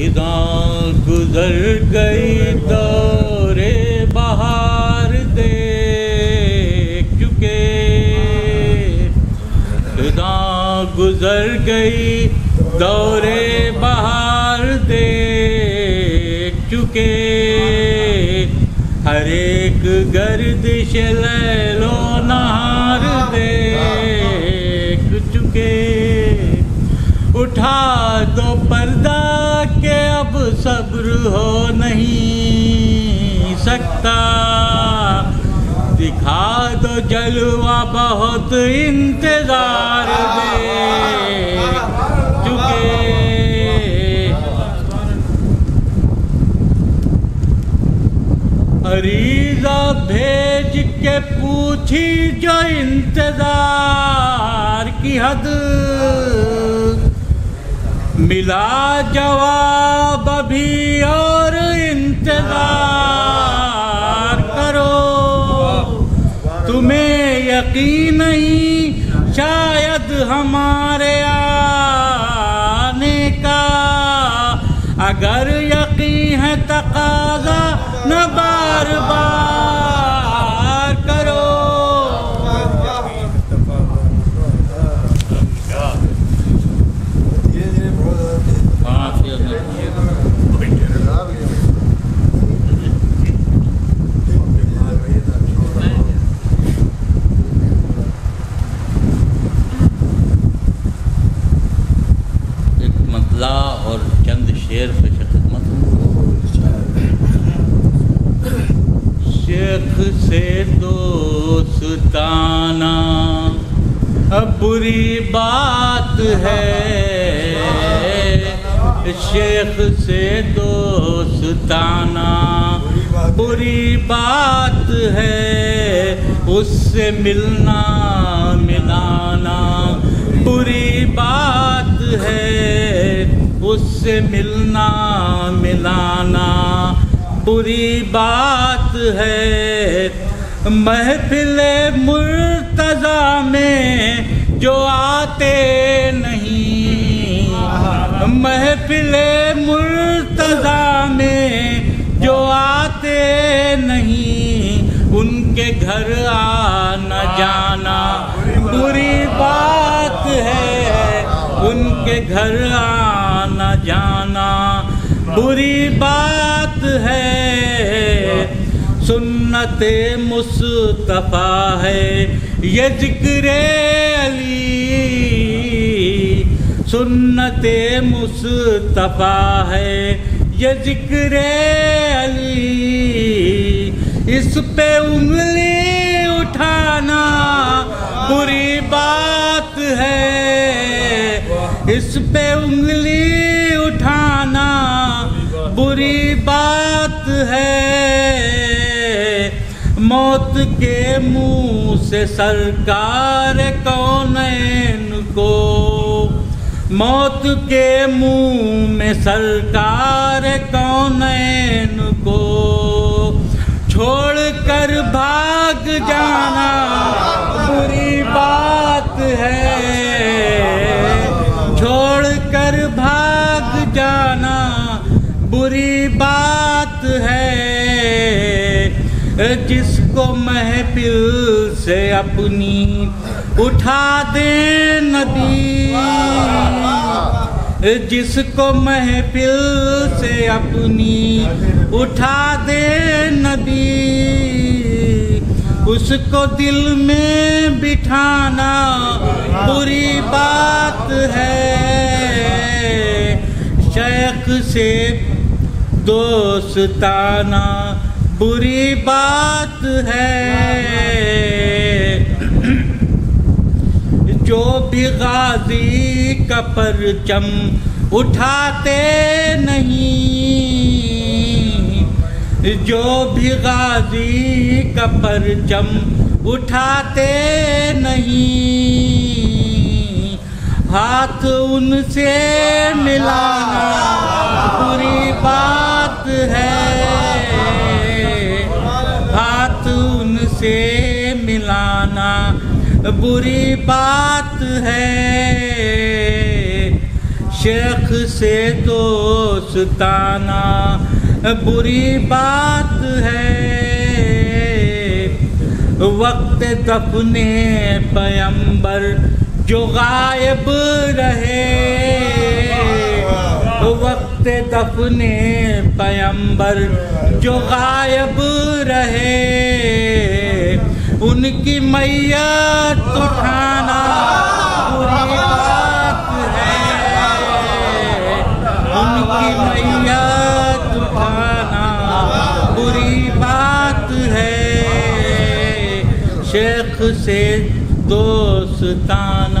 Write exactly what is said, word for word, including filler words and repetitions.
ख़िदा गुजर गई दौरे बहार देख चुके, ख़िदा गुजर गई दौरे बहार देख चुके। हर एक गर्दिश लैलो नहार देख चुके। उठा दो पर्दा के अब सब्र हो नहीं सकता, दिखा दो जलवा बहुत इंतजार देख चुके। अरीज़ा भेज के पूछी जो इंतजार की हद, मिला जवाब अभी और इंतजार करो। तुम्हें यकीन नहीं शायद हमारे आने का, अगर यकीन है तकाजा न बार बार करो। एक मतला और चंद शेर पे खिदमत हूँ। शेख से दोस्ताना अब बुरी बात है, शेख से दोस्ताना बुरी बात है, उससे मिलना मिलाना बुरी बात है, उससे मिलना मिलाना बुरी बात है। महफिले मुर्तज़ा में जो आते नहीं, महफिले मुर्तज़ा में जो आते नहीं, उनके घर आना जाना बुरी बात है, उनके घर आना जाना बुरी बात है। सुन्नते मुस्तफ़ा है ये ज़िक्रे अली, सुन्नते मुस्तफ़ा है ये ज़िक्रे अली, इस पे उंगली उठाना बुरी बात है, इस पे उंगली उठाना बुरी बात है। मौत के मुंह से सरकार कौनैन को, मौत के मुंह में सरकार कौनैन को, छोड़ कर भाग जाना बुरी बात है, छोड़ कर भाग जाना बुरी बात है। जिसको महफिल से अपनी उठा दे नबी, जिसको महफिल से अपनी उठा दे नबी, उसको दिल में बिठाना बुरी बात है। शेख से दोस्ताना बुरी बात है। जो भी गाजी का परचम उठाते नहीं, जो भी गाजी का परचम उठाते नहीं, हाथ उनसे मिलाना बुरी बात है, हाथ उनसे मिलाना बुरी बात है। शेख से दोस्ताना बुरी बात है। वक्त दफने पैगंबर जो गायब रहे, वक्त दफने पैगंबर जो गायब रहे, उनकी मैयत उठाना बुरी बात है। उनकी मैयत उठाना बुरी बात है। शेख से दोस्ताना